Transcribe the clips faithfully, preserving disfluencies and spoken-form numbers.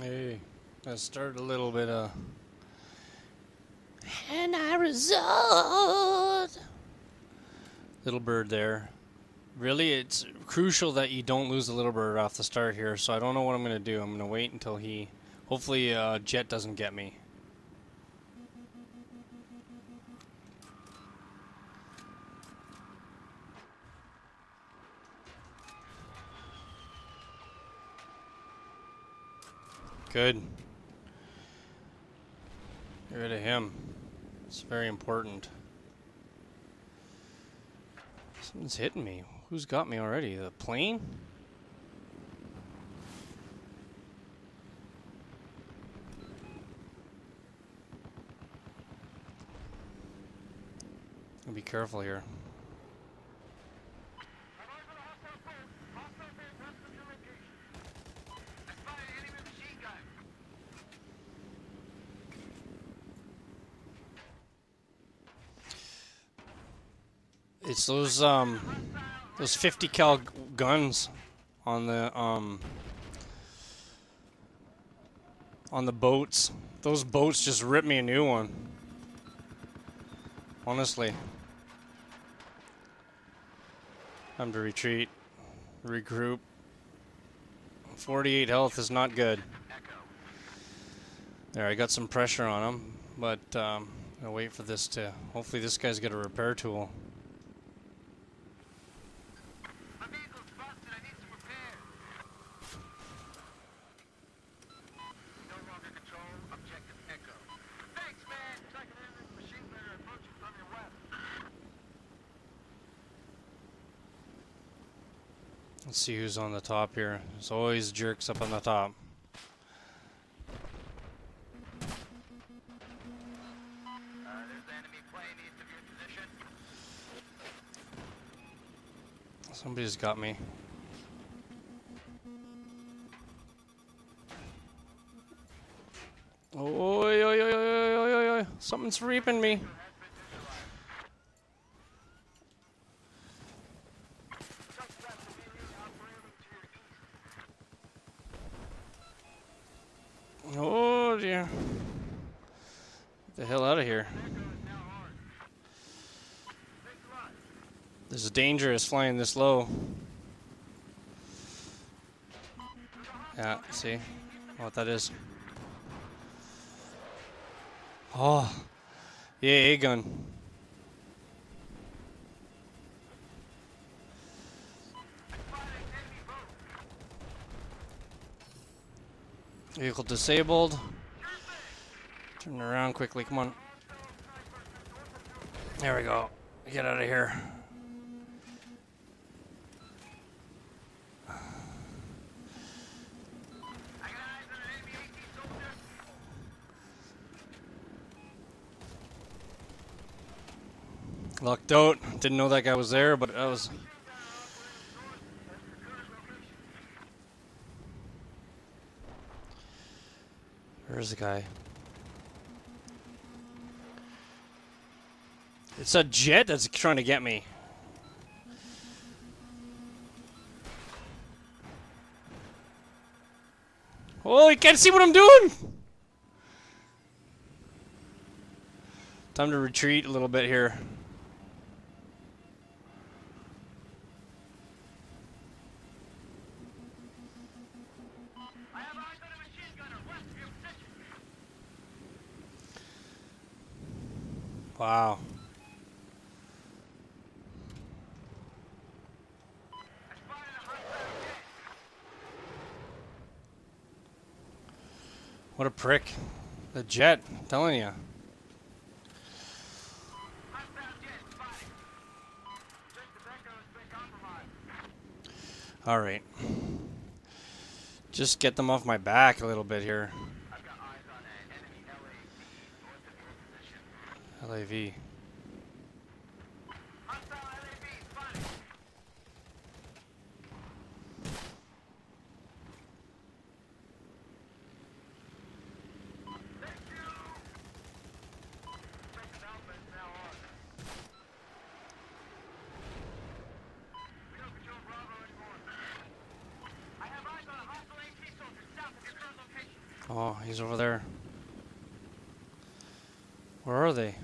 Hey, I stirred a little bit of... And I result. Little bird there. Really, it's crucial that you don't lose the little bird off the start here, so I don't know what I'm going to do. I'm going to wait until he... Hopefully, uh, Jet doesn't get me. Good. Get rid of him. It's very important. Something's hitting me. Who's got me already? The plane? I'll be careful here. It's those um those fifty cal guns on the um on the boats. Those boats just ripped me a new one. Honestly. Time to retreat, regroup. forty-eight health is not good. There, I got some pressure on him, but um, I'll wait for this to. Hopefully, this guy's got a repair tool. Let's see who's on the top here. There's always jerks up on the top. Uh, there's the enemy plane east of your position. Somebody's got me. Oi, oi, oi, oi, oi, oi, oi. Something's reaping me. Oh dear. Get the hell out of here. This is dangerous flying this low. Yeah, see? What that is. Oh. Yeah, a gun. Vehicle disabled. Turn around quickly, come on. There we go. Get out of here. Lucked out. Didn't know that guy was there, but I was... Where's the guy? It's a jet that's trying to get me. Oh, he can't see what I'm doing! Time to retreat a little bit here. Wow. What a prick. The jet, I'm telling you. All right. Just get them off my back a little bit here. L A V. Oh, he's over there. Where are they?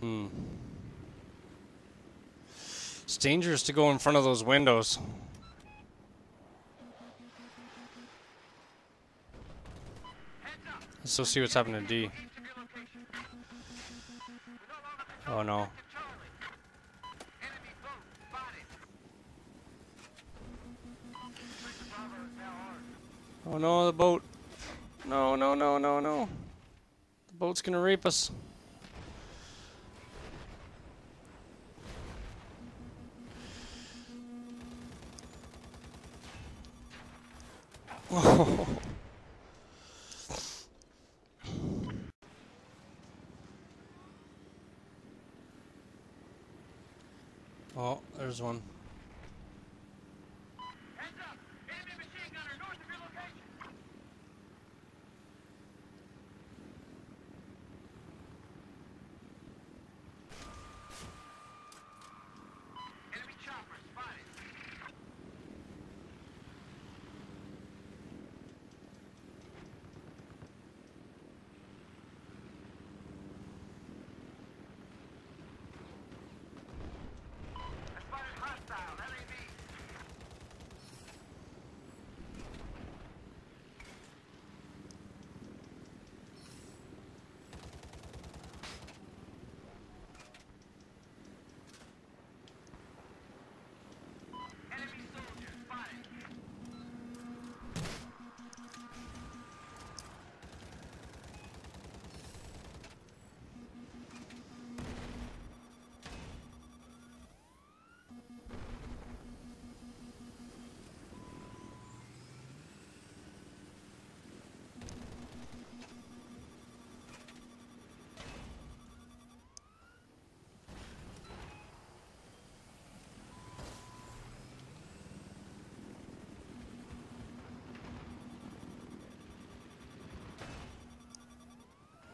Hmm. It's dangerous to go in front of those windows. Let's go see what's happening to D. Oh no. Oh no, the boat. No, no, no, no, no. The boat's gonna rape us. Whoa. Oh, there's one.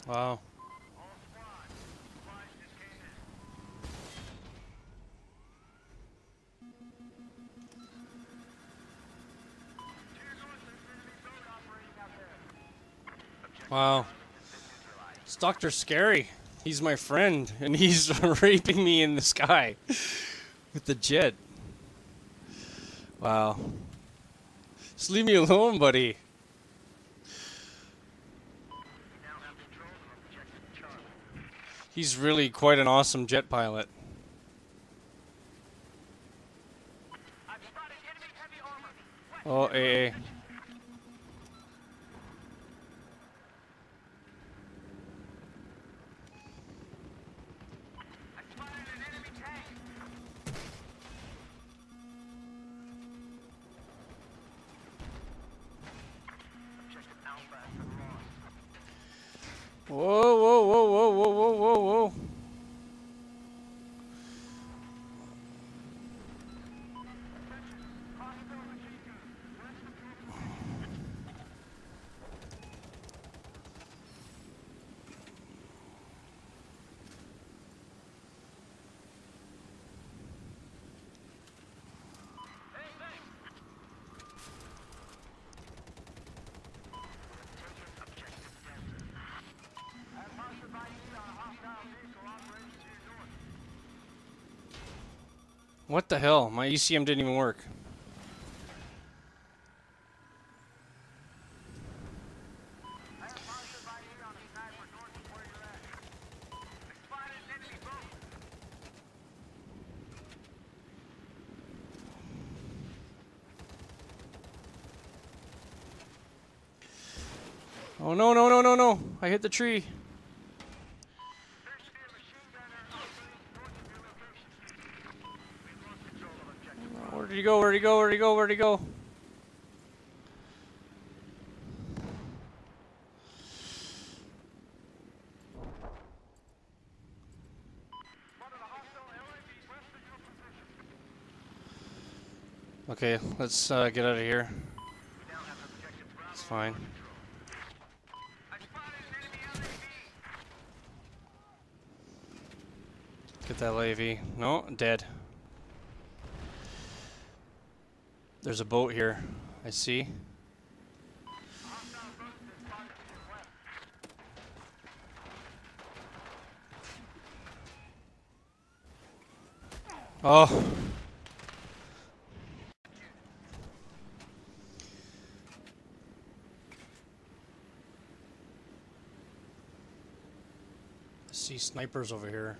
Wow. Wow. It's Doctor Scary. He's my friend, and he's raping me in the sky with the jet. Wow. Just leave me alone, buddy. He's really quite an awesome jet pilot. I've spotted enemy heavy armor. Oh, A A. I've spotted an enemy tank. Objective Alpha has been lost. Whoa, whoa, whoa, whoa, whoa, whoa. What the hell? My E C M didn't even work. Oh no, no, no, no, no. I hit the tree. Where'd he go? Where'd he go? Where'd he go? Where'd he go? Okay, let's uh, get out of here. It's fine. Get that L A V. No, dead. There's a boat here. I see. Oh. I see snipers over here.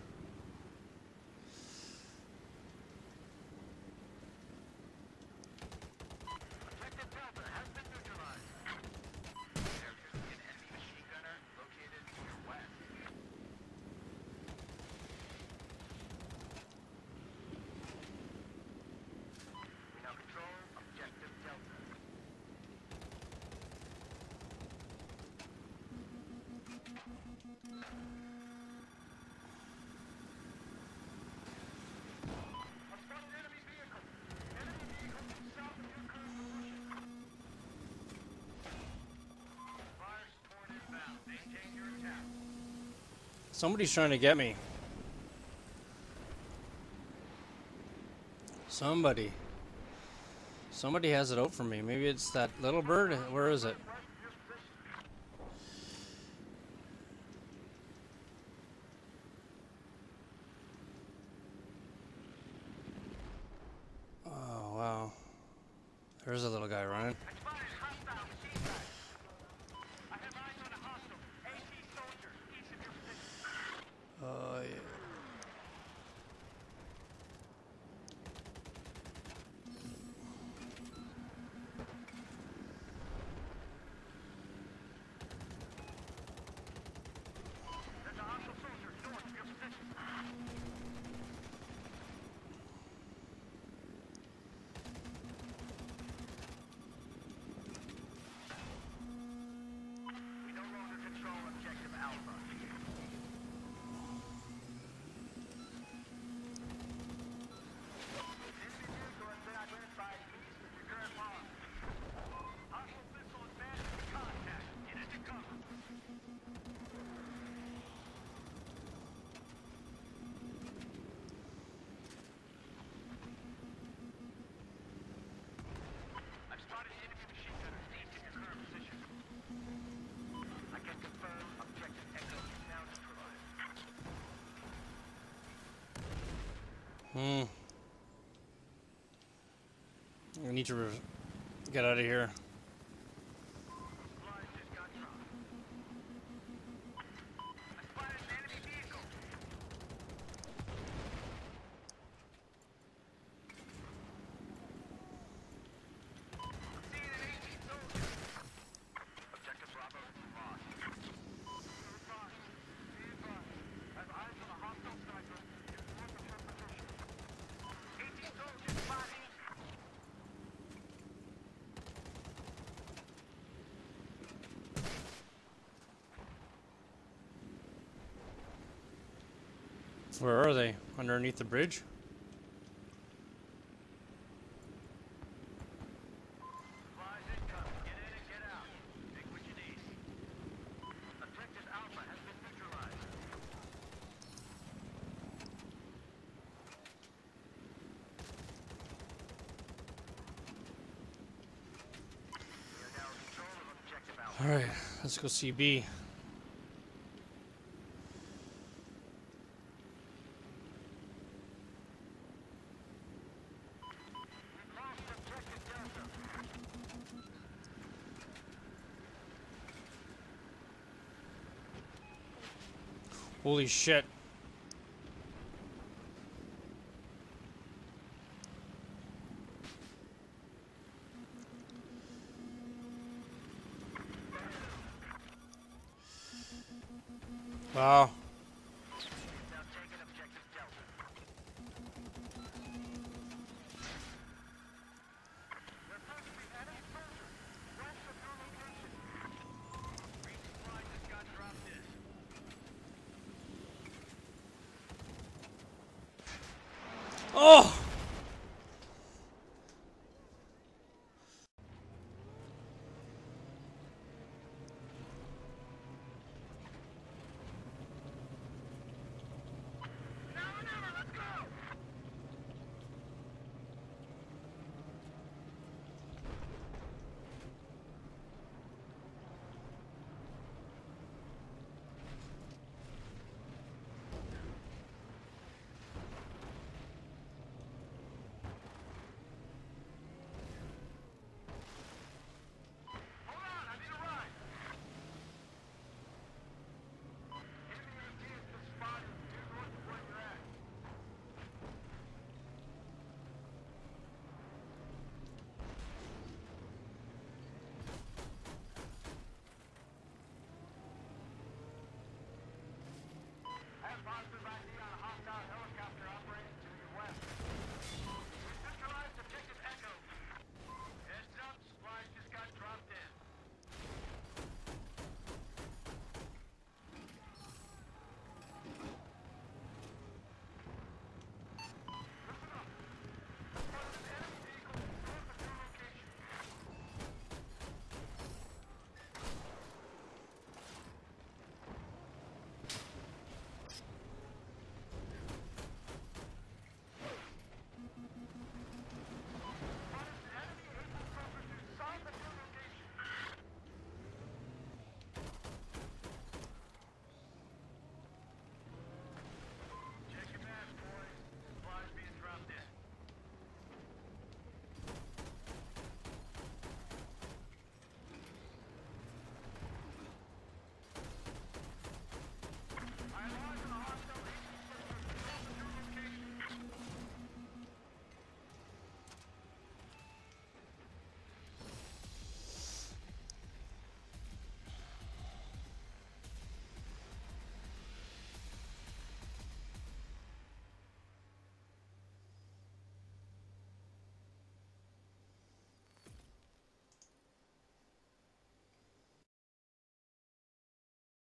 Somebody's trying to get me. Somebody. Somebody has it out for me. Maybe it's that little bird. Where is it? Oh, wow. There's a little guy running. Hmm. I need to get out of here. Where are they? Underneath the bridge? All right, let's go see B. Holy shit. Wow. Oh!